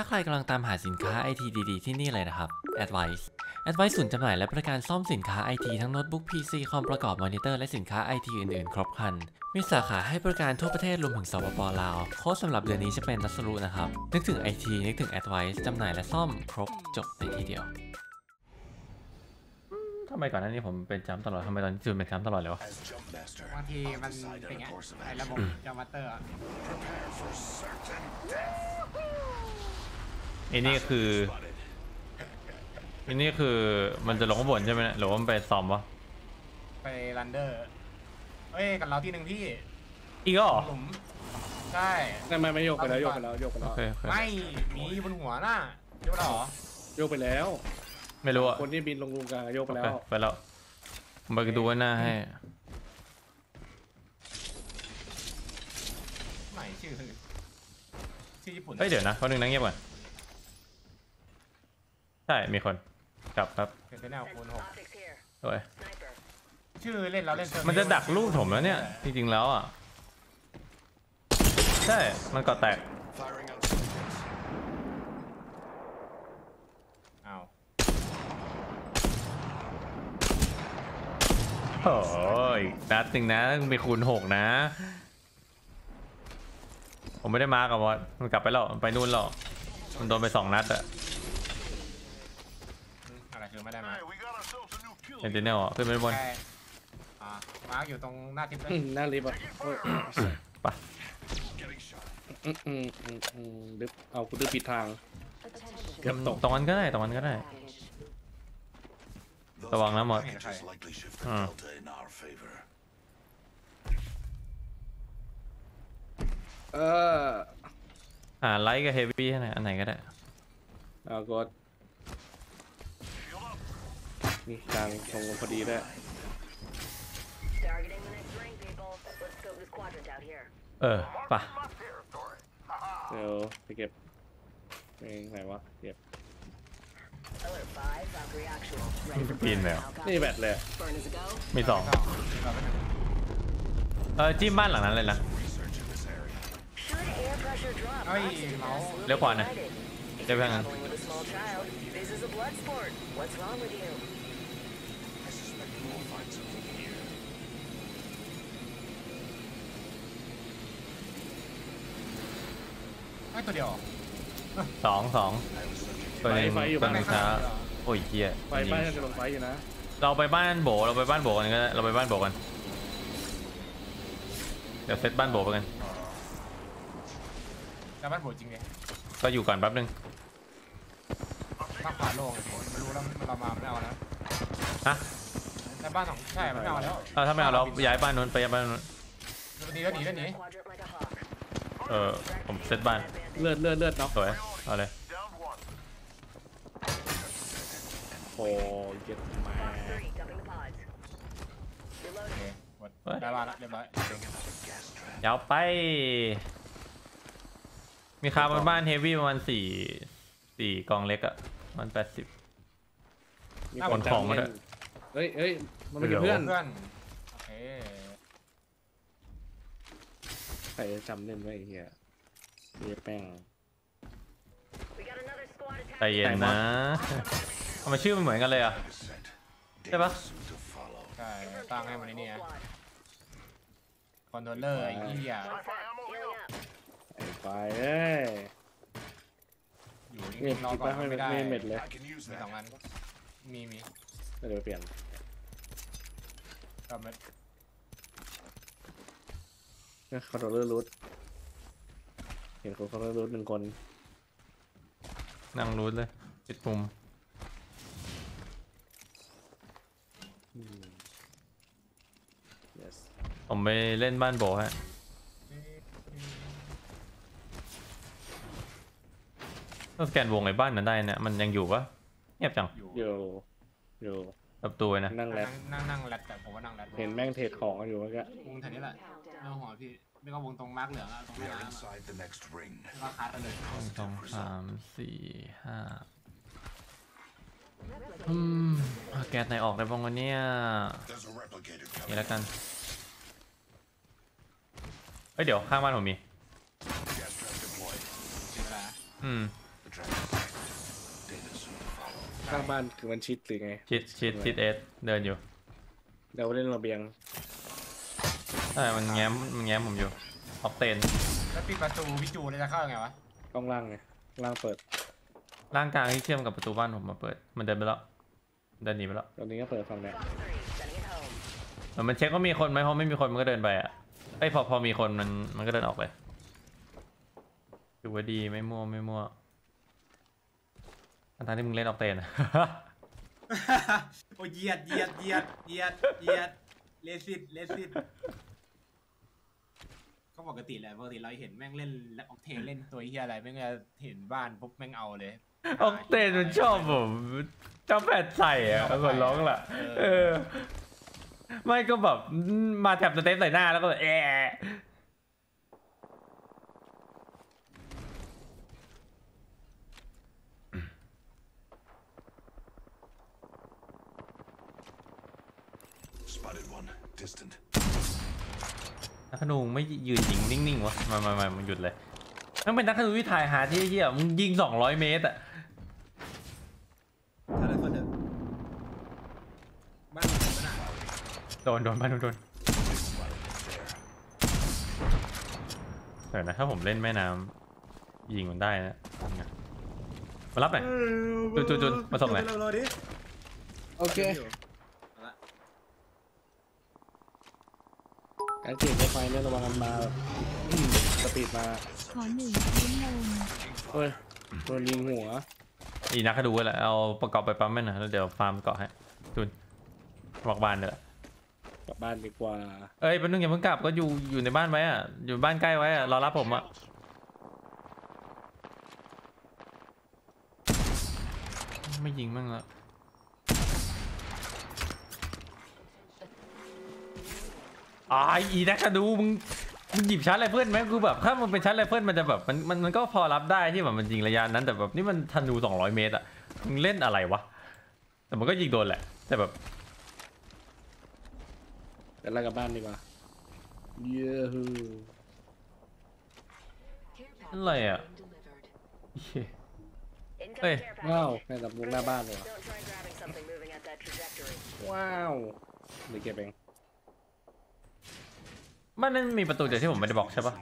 ถ้าใครกำลังตามหาสินค้าไอทีดีๆที่นี่เลยนะครับ Advice ศูนย์จำหน่ายและบริการซ่อมสินค้าไอทีทั้งโน้ตบุ๊ก PC คอมประกอบมอนิเตอร์และสินค้าไอทีอื่นๆครบครันมีสาขาให้บริการทั่วประเทศรวมถึงสปป.ลาวโค้ดสำหรับเดือนนี้จะเป็นรัสรุนะครับนึกถึงไอทีนึกถึง Advice จำหน่ายและซ่อมครบจบในที่เดียวทำไมก่อนหน้านี้ผมเป็นจ้ำตลอดทำไมตอนนี้จูนเป็นจ้ำตลอดเลยวะบางทีมันเป็นไงไอ้ระบบจัมเมอร์เตอร์อันนี้คือมันจะลงข้างบนใช่ไหมเนี่ยหรือว่ามันไปซอมวะไปรันเดอร์เอ้ยกับเราที่หนึ่งพี่อีกเหรอใช่ไม่โยกไปแล้วไม่มีบนหัวน่ะโยกแล้วหรอโยกไปแล้วไม่รู้อ่ะคนที่บินลงกลางโยกไปแล้วมาดูว่าหน้าให้ไหนชื่อญี่ปุ่นเฮ้ยเดี๋ยวนะเขาหนึ่งนั่งเงียบก่อนใช่มีคนกลับครับเป็นแนวคูณหกด้วยชื่อเล่นเราเล่นมันจะดักลูกผมแล้วเนี่ยจริงๆแล้วอ่ะใช่มันก่อแตกโอ้ยนัดหนึ่งนะมีคูณหกนะผมไม่ได้มากับวอดมันกลับไปหรอกไปนู่นหรอกมันโดนไปสองนัดอะอะไรคือไม่ได้มาเอ็นจิเนียร์ขึ้นไปบนมาอยู่ตรงหน้าทิพย์หน้าลิฟต์ไปดึบเอากูดึบปิดทางตรงนั้นก็ได้ระวังนะหมดไลท์กับเฮฟวี่อันไหนก็ได้เอากดนี่กลางตรงพอดีได้ป่ะเดี๋ยวไปเก็บเองไหนวะเก็บปีนแล้วนี่แบตเลยมีสองจิ้มบ้านหลังนั้นเลยนะเลี้ยวขวาหน่อยเลี้ยวไปทางนั้นไม่ตัวเดียวสองไฟอยู่บ้านช้าโอ้ยเฮียไฟบ้านจะลงไฟอยู่นะเราไปบ้านโบกันเดี๋ยวเซตบ้านโบกันจะบ้านโบจริงเลยก็อยู่ก่อนแป๊บนึงบ้านขวาโล่งไม่รู้แล้วเรามาไม่เอานะฮะแต่บ้านของใช่ไม่เอาแล้วถ้าไม่เอาเราย้ายบ้านนู้นไปย้ายบ้านนู้นหนีผมเซตบ้านเลือดเนาะสวยเอาเลยโอ้ยเจ็บมากได้บ้านละเรียบร้อยยาวไปมีค่าบ้านเฮฟวี่ประมาณสี่กองเล็กอะมัน80มีคนของมาด้วยเฮ้ยมันเป็นเพื่อนใครจำเล่นไว้เฮียแป้งใจเย็นนะทำไมชื่อมันเหมือนกันเลยอ่ะใช่ปะใช่ตั้งให้มันนี่คอนโทรลเลอร์ไอ้เหี้ยไปเอ้ยอยู่นี่นอนก่อนไม่ได้เม็ดเลยสองอันมีเดี๋ยวเปลี่ยนคอนโทรลเลอร์รูทเห็นคนคอนโทรลเลอร์รูทหนึ่งคนนั่งรูทเลยปิดปุ่มผมไปเล่นบ้านโบฮะต้องสแกนวงในบ้านนั้นได้นะมันยังอยู่ปะเงียบจังอยู่ตับตัวนะนั่งแรดแต่ผมว่านั่งแรดเห็นแม่งเทคของอยู่ก็วงแถวนี้แหละเราหัวพี่ไม่ก็วงตรงมาร์กเหลืองอะตรงนี้นะราคาเลย2 3 4 5แกนไหนออกได้บ้างวันนี้นี่แล้วกันเดี๋ยวข้างบ้านผมมี ข้างบ้านคือมันชิดหรือไงชิดเอสเดินอยู่เราเล่นระเบียงใช่มันแง้มผมอยู่ออกเตนแล้วปิดประตูวิจูเลยจะเข้าไงวะต้องล่างไงล่างเปิดล่างกลางที่เชื่อมกับประตูบ้านผมมาเปิดมันเดินไปแล้วเดินหนีไปแล้วตอนนี้ก็เปิดฟังแล้วมันเช็คว่ามีคนไหมเพราะไม่มีคนมันก็เดินไปอ่ะไอพอมีคนมันก็เดินออกไปดูว่าดีไม่มั่วอันนั้นที่มึงเล่นออกเตนนะโอ้ยเยียดเลสิตก็ปกติเราเห็นแม่งเล่นออกเทนเล่นตัวเฮียอะไรแม่งจะเห็นบ้านปุ๊บแม่งเอาเลยออกเทนมันชอบผมชอบแผดใส่อะคนร้องล่ะไม่ก็แบบมาแถบสเต็ปใส่หน้าแล้วก็แบบนักธนูไม่ยืนยิงนิ่งๆวะมามันหยุดเลยนั่นเป็นนักธนูที่ถ่ายหาที่เหี้ยมึงยิง200 เมตรอะอะไรคนเดิมบ้านโดนบ้านโดนแต่นะถ้าผมเล่นแม่น้ำยิงมันได้นะมารับหน่อยจุนมาส่งหน่อยโอเคการเก็บไฟเนี่ยระวังมันมาสปีดมาขอหนึ่งชิ้นลงเฮ้ยโดนยิงหัวอีนักก็ดูแหละเอาประกอบไปปั๊มแม่นะแล้วเดี๋ยวฟาร์มเกาะให้จุนบอกบ้านเลยกลับบ้านดีกว่าเอ้ยเป็นนึงอย่าเพิ่งกลับก็อยู่ในบ้านไว้อ่ะอยู่บ้านใกล้ไว้อ่ะรอรับผมอ่ะไม่ยิงมั่งแล้วอีนักดูมึงหยิบชั้นไรเฟิลไหมคือแบบถ้ามันเป็นชั้นไรเฟิลมันจะแบบมันก็พอรับได้ที่แบบมันยิงระยะนั้นแต่แบบนี่มันธนู200 เมตรอะมึงเล่นอะไรวะแต่มันก็ยิงโดนแหละแต่แบบแต่ละกับบ้านดีกว่าเยอะอะไรอะเฮ้ยว้าวในดับมุกหน้าบ้านเลยว้าวเดี๋ยวเก็บเองมันนั่นมีประตูเดียวที่ผมไม่ได้บอกใช่ปะ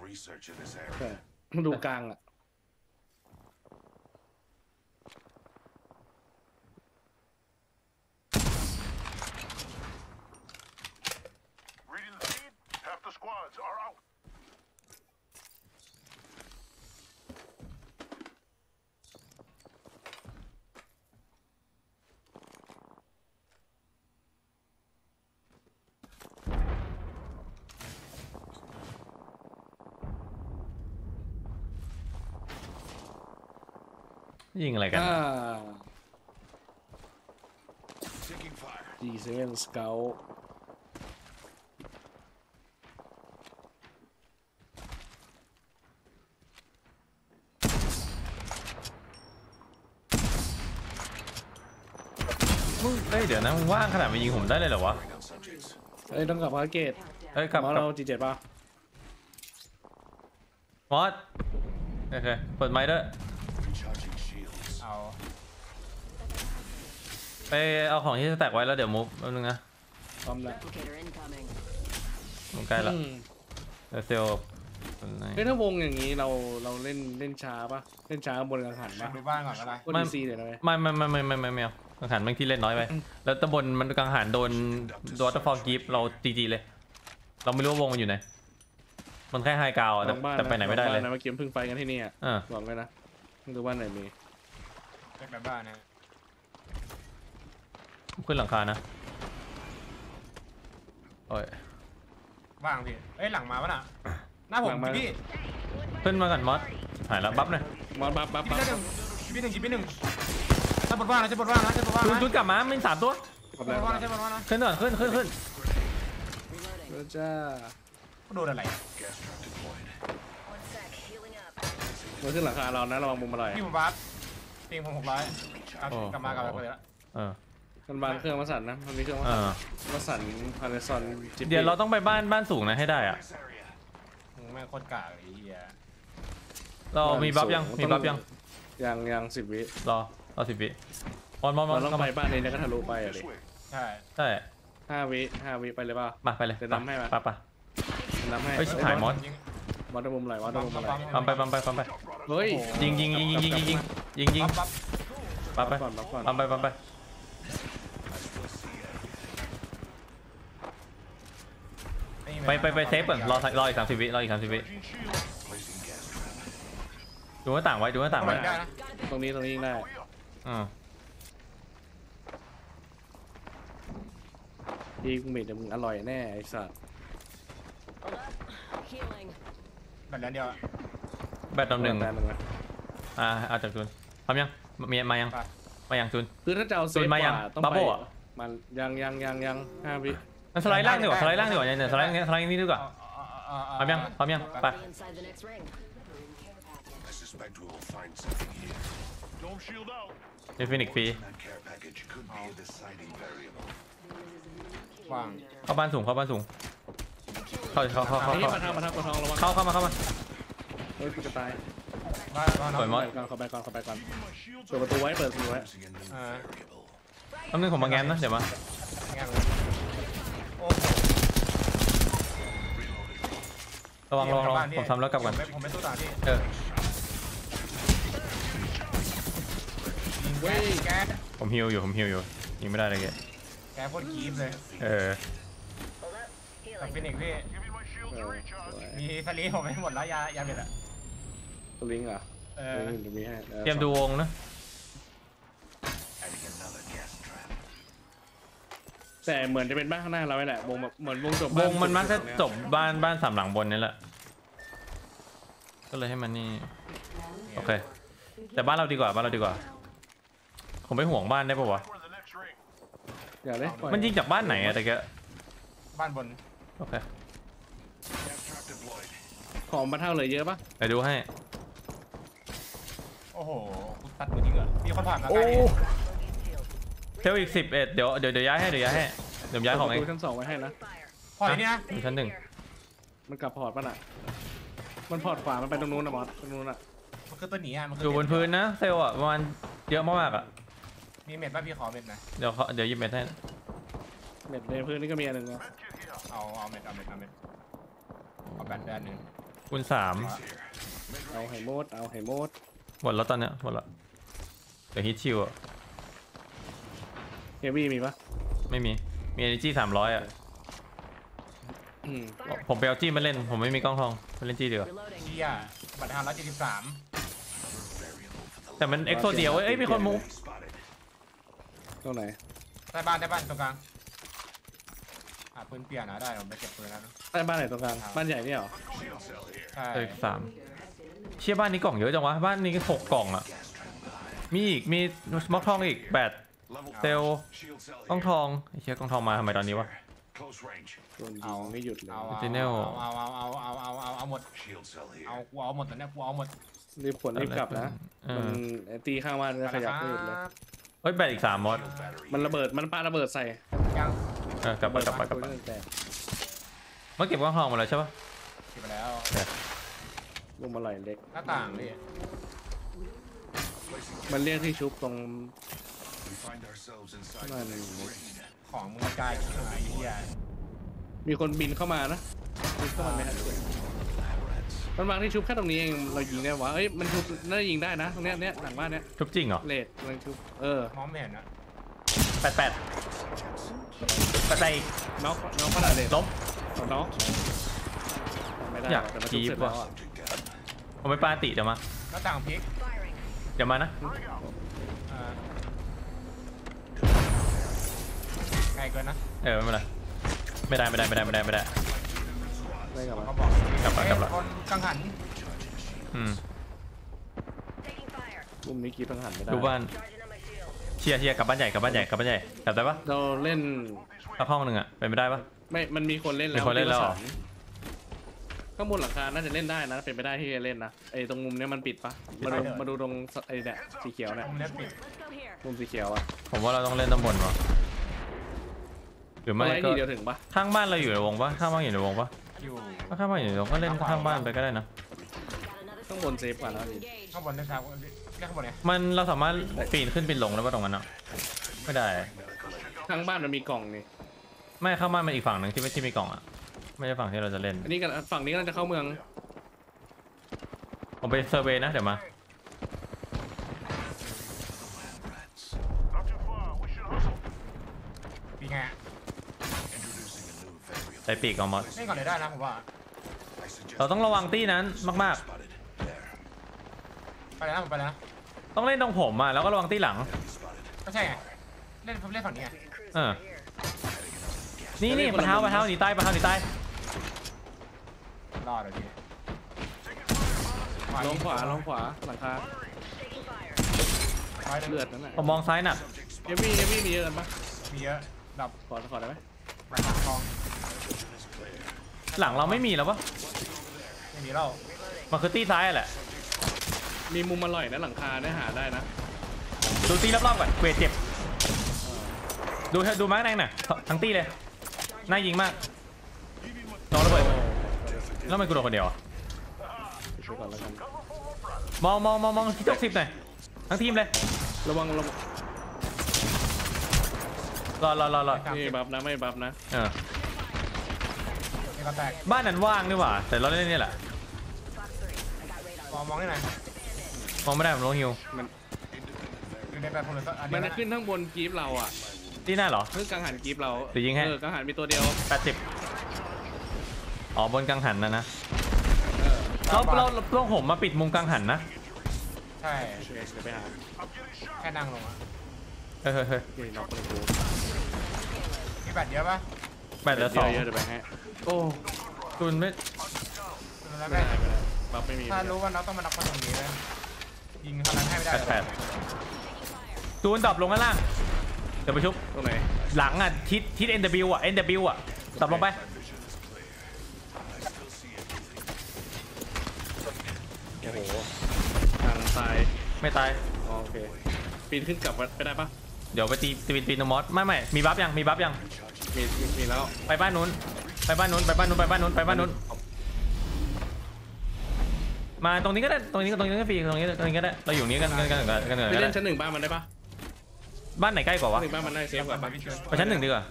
ดูกลางอะยิงอะไรกันดีเซนสเกลมึงเดี๋ยวนะมึงว่างขนาดมายิงผมได้เลยเหรอวะต้องกลับพาร์เกตมอสเราจีเจ็ดป่ะมอสโอเคเปิดไมค์ด้วยไปเอาของที่จะแตกไว้แล้วเดี๋ยวมุฟนึงนะพร้อมแล้วมุฟใกล้ละเซลเฮ้ยถ้าวงอย่างนี้เราเล่นช้าปะเล่นช้าบนกังหันปะดูบ้านก่อนอะไรไม่ซีเดี๋ยวนะไม่เอากังหันบางที่เล่นน้อยไปแล้วตะบนมันกังหันโดนดอทฟอร์กิฟเราจีเลยเราไม่รู้ว่าวงมันอยู่ไหนมันแค่ไฮกาวแต่ไปไหนไม่ได้เลยเมื่อกี้เพิ่งไปกันที่นี่อ่ะบอกเลยนะดูบ้านไหนมีเป็นแบบบ้านนะขึ้นหลังคานะโอ้ยว่างพี่เอ้ยหลังมาปะน่ะหน้าผมพี่ขึ้นมาก่อนมอสหายแล้วบัฟเลยมอสบัฟชีวิตหนึ่งจะปวดว่างนะจุดกลับมาเป็น3 ตัวจะปวดว่างนะขึ้นจ้าโดนอะไรมันขึ้นหลังคาเรานะระวังมุมอะไรพี่ผมบัฟเตียงผม600กลับมาเลยละมันบ้านเครื่องมาสั่นนะมันมีเครื่องมาสั่นพาราซอนเดี๋ยวเราต้องไปบ้านสูงนะให้ได้อะแม่งโคตรกากเลยเฮียเรามีบัฟยัง ยัง10 วิรอ10 วิมอนมอนต้องไปบ้านนี้แล้วก็ทะลุไปเลยใช่ใช่5 วิไปเลยป่ะมาไปเลยจะนำให้มาป่ะนำให้เฮ้ยถ่ายมอนมอนตะมุมไหลมอนตะมุมไหลปั๊มไปเฮ้ยยิงปั๊มไปไปเซฟก่อนรออีก30 วิรออีก30 วิดูว่าต่างไว้ตรงนี้ยิงได้ยิงมิดมึงอร่อยแน่ไอ้สัตว์แบตเดียวแบต1เอาจากจุนทำยังมายังจุนคือถ้าจะเอาจุนมายังบับเบิ้ลมันยัง5 วิสไลด์ล่างดีกว่าเนี่ยสไลด์นี้ดีกว่าพร้อมยังไปเดฟินิกฟรีเข้าบ้านสูงเข้ามาเฮ้ยกูจะตายสวยมากเข้าไปก่อนเปิดประตูไว้น้ำหนึ่งผมมาแง้มนะเดี๋ยวมาระวังผมทำแล้วกลับก่อนผมฮิวอยู่ยิงไม่ได้เลยแกโคตรกีบเลยกับฟินิกซ์พี่มีทะเลผมไม่หมดแล้วยาเม็ดอะสลิงเหรอเตรียมดูวงนะแต่เหมือนจะเป็นบ้านข้างหน้าเราแหละวงแบบเหมือนวงจบมันมักจะจบบ้าน3 หลังบนนี่แหละก็เลยให้มันนี่โอเคแต่บ้านเราดีกว่าผมไม่ห่วงบ้านได้ปะวะมันยิงจากบ้านไหนอะแต่แกบ้านบนโอเคของมาเท่าเลยเยอะปะไปดูให้โอ้โหตัดมือจริงเหรอมีคนผ่านมาเทลอีก11เดี๋ยวย้ายให้ย้ายของเองชั้น2ไว้ให้นะพอร์ตเนี่ยชั้น1มันกลับพอร์ตป่ะน่ะมันพอร์ตขวามันไปตรงนู้นนะบอสตรงนู้นอ่ะมันคือตัวหนีอ่ะมันอยู่บนพื้นนะเซลอ่ะประมาณเยอะมากอ่ะมีเม็ดป่ะพี่ขอเม็ดนะเดี๋ยวยิบเม็ดให้เม็ดในพื้นนี่ก็มีอันหนึ่งนะเอาเม็ดเอาแบตอันหนึ่งคุณ3เอาไฮโมดหมดแล้วตอนเนี้ยหมดละเดี๋ยวฮิตชิวอ่ะเฮฟวี่มีปะไม่มีเอเนจี300อ่ะผมไปเอาจี้มาเล่นผมไม่มีกล้องทองไปเล่นจี้ดีกว่าจี้อ่ะบัตร573แต่มันเอ็กโซเดียวเอ้ยมีคนมุกตรงไหนใต้บ้านตรงกลางปืนเปลี่ยนนะได้ผมไปเก็บปืนแล้วใต้บ้านไหนตรงกลางบ้านใหญ่นี่หรอใช่3เชี่ยบ้านนี้กล่องเยอะจังวะบ้านนี้6 กล่องอ่ะมีอีกมีสม็อกทองอีก8เซลกล้องทองเชี่ยกล้องทองมาทำไมตอนนี้วะเอาไม่หยุดเลยเอาหมดกูเอาหมดตอนนี้กูเอาหมดรีบกลับนะมันตีข้างบ้านก็ขยับไม่หยุดเลยเฮ้ยแบตอีก3 มอดมันระเบิดมันปาระเบิดใส่ยังกลับไปเมื่อเก็บกล้องทองมาแล้วใช่ปะเก็บมาแล้วลงมาไหลเล็กหน้าต่างนี่มันเรียกที่ชุบตรงของมือกายมีคนบินเข้ามานะบินเข้ามาไม่ทันมันวางที่ชุบแค่ตรงนี้เองเรายิงได้วะเอ้ยมันชุบน่ายิงได้นะตรงเนี้ยหลังบ้านเนี้ยชุบจริงเหรอเลดมันชุบมองไม่เห็นนะ8อีกน้องก็ได้เลยล้มน้องไม่ได้อยากจีบว่ะผมไปปาติเดี๋ยวมาหน้าต่างพลิกเดี๋ยวมานะไกลเกินนะไม่ได้กลับละกังหันกลุ่มนี้กีบกังหันไม่ได้ดูบ้านเชียกลับบ้านใหญ่กลับได้ปะเราเล่นห้องหนึ่งอ่ะไปไม่ได้ปะไม่มันมีคนเล่นแล้วข้างบนหลังคาน่าจะเล่นได้นะเป็นไปได้ที่จะเล่นนะไอ้ตรงมุมเนี้ยมันปิดปะมาดูตรงไอ้เนี่ยสีเขียวเนี่ยมุมสีเขียวอ่ะผมว่าเราต้องเล่นตรงบนวะหรือไม่ก็ข้างบ้านเราอยู่ในวงปะข้างบ้านอยู่ในวงก็เล่นข้างบ้านไปก็ได้นะข้างบนเซฟกว่าแล้วข้างบนได้ครับ ข้างบนไงมันเราสามารถปีนขึ้นปีนลงแล้วว่าตรงนั้นเนาะไม่ได้ข้างบ้านมันมีกล่องนี่ไม่ข้างบ้านมันอีกฝั่งหนึ่งที่ไม่ที่มีกล่องอ่ะไม่ใช่ฝั่งที่เราจะเล่นอันนี้กันฝั่งนี้เราจะเข้าเมืองผมไปเซอร์เวย์นะเดี๋ยวมาปีกไงใส่ปีกเอาหมดนี่ก่อนเลยได้นะผมว่าเราต้องระวังตี้นั้นมากๆไปแล้วผมไปแล้วต้องเล่นตรงผมอ่ะแล้วก็ระวังตี้หลังก็ใช่ไงเล่นผมเล่นฝั่งนี้ไงนี่นี่ปะเท้าหนีใต้ปะเท้าหนีใต้รอดเลยพี่ลงขวาหลังคาเลือดนั่นแหละผมมองซ้ายหนักเอมี่มีเยอะกันปะมีเยอะดับขอได้ไหมหลังเราไม่มีแล้วปะไม่มีแล้วมันคือตีซ้ายแหละมีมุมอร่อยนะหลังคาได้หาได้นะดูตีรอบๆก่อนเวทเจ็บดูมาร์กแดงน่ะทั้งตีเลยน่ายิงมากน้องระเบิดแล้วมันกูโดนคนเดียวมองที่60หน่อยทั้งทีมเลยระวังรอนี่บัฟนะไม่บัฟนะบ้านนั้นว่างนี่หว่าแต่เราเล่นนี่แหละมองได้ไหมมองไม่ได้ผมลงฮิวมันจะขึ้นข้างบนกีฟเราอ่ะที่หน้าเหรอเพิ่งกังหันกีฟเราหรือยิงให้กังหันมีตัวเดียว80อ๋อบนกังหันนะเราผมมาปิดมุมกังหันนะใช่ไปหาแค่นั่งลงอ่ะเฮ้ยน็อกเลยกูมีแบตเยอะปะแบตเหลือ2เยอะเดี๋ยวไปให้โอ้ตุนไม่บัฟไม่มีถ้ารู้ว่าเราต้องมานับมาตรงนี้เลยยิงทางนั้นให้ไม่ได้ตูนตอบลงข้างล่างเดี๋ยวไปชุบตรงไหนหลังอ่ะทิศ NW อ่ะ NW อ่ะตอบลงไปโอ้โหทางตายไม่ตายโอเคปีนขึ้นกลับไปได้ปะเดี๋ยวไปตีปีนมอสไม่มีบัฟยังมีแล้วไปบ้านนู้นไปบ้านนู้นมาตรงนี้ก็ได้ตรงนี้ก็ฟรีตรงนี้ก็ได้เราอยู่นี้กันเล่นชั้น1บ้านมันได้ปะบ้านไหนใกล้กว่าวะบ้านมันได้เซฟกว่าไปชั้น1ดีกว่า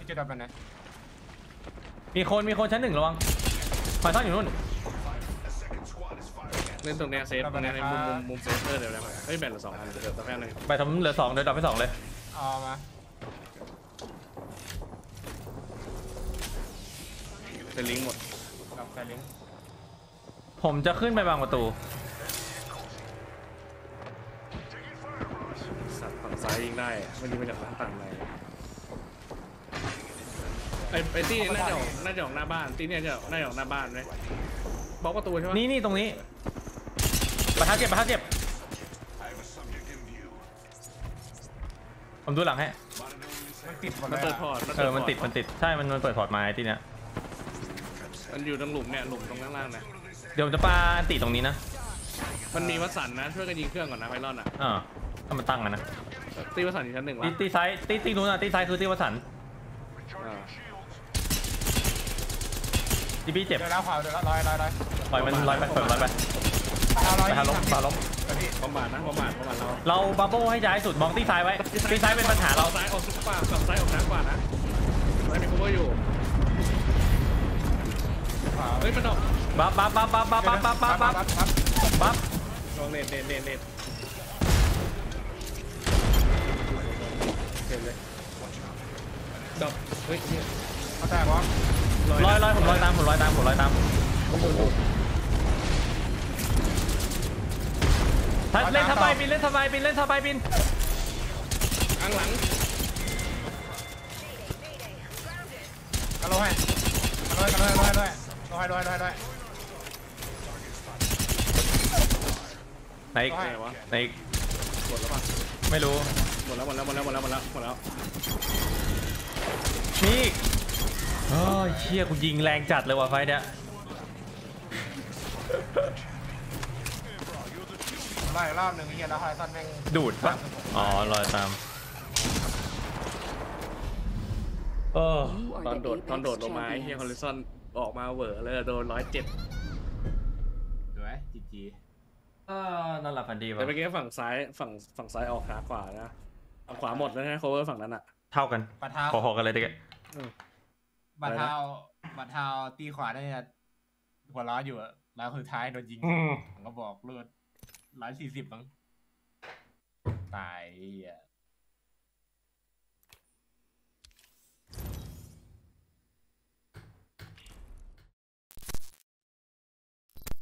มีคนชั้น1ระวังคอยซ่อนอยู่นู่นเล่นตรงนี้เซฟตรงนี้ในมุมเซฟเดี๋ยวได้ไหมเฮ้ยแบตเหลือ2อันเดี๋ยวต้องแพ้เลยไปทำเหลือ2เดี๋ยวดับไป2เลยเอามาเซลิงหมดดับเซลิงผมจะขึ้นไปบางประตูสัตว์ฝั่งซ้ายยิงได้ไม่รู้มาจากต่างไหนไอ้ตีนี่น่าจะออกหน้าบ้านตีนี่จะน่าจะออกหน้าบ้านไหมบล็อกประตูใช่ไหมนี่ตรงนี้ประทัดเจ็บผมดูหลังให้มันเปิดพอร์ตมันติดใช่มันเปิดพอร์ตมาไอ้ตีนี่มันอยู่ตรงหลุมเนี่ยหลุมตรงข้างล่างนะเดี๋ยวจะปาอันติตรงนี้นะมันมีวัสดุนะช่วยกันยิงเครื่องก่อนนะไวรอนอ่ะถ้ามันตั้งกันนะตีวัสดุอยู่ชั้น1วะตีซ้ายตีนู้นอ่ะตีซ้ายคือตีวัสดุจีบีเจ็บแล้วขวาแล้วลอยปล่อยมันลอยไปเปิดมันไปไปล้มประมาณเราบับเบิ้ลให้ย้ายสุดมองตีซ้ายไว้ตีซ้ายเป็นปัญหาเราซ้ายออกซุปเปอร์กับซ้ายออกหนักกว่านะไม่มีโคเวอร์อยู่เฮ้ยมันออกบับลองเน็ตเก็บเลยดับเฮ้ยเขาแตกวะลอยผมลอยตามเล่นทำไมบินอังหลังกันลอยไหนอีกหมดแล้วป่ะไม่รู้หมดแล้วนี่โอ้ยเชี่ยกูยิงแรงจัดเลยว่ะไฟเนี่ยไล่รอบหนึ่งเฮียแล้วไฮซันแม่งดูดปะอ๋อลอยตามตอนโดดลงมาเฮียคอลิสันออกมาเวอร์เลยโดน107 ดูไหมจี นอนหลับฝันดีวะแต่เมื่อกี้ฝั่งซ้ายออกขาขวานะเอาขวาหมดแล้วนะโคเวอร์ฝั่งนั้นอะเท่ากันพอๆกันเลยดิแกบัตรเท้าตีขวาได้เนี่ยหัวล้ออยู่อะแล้วคือท้ายโดนยิงผมก็บอกเลือด140มั้งตายอ่ะ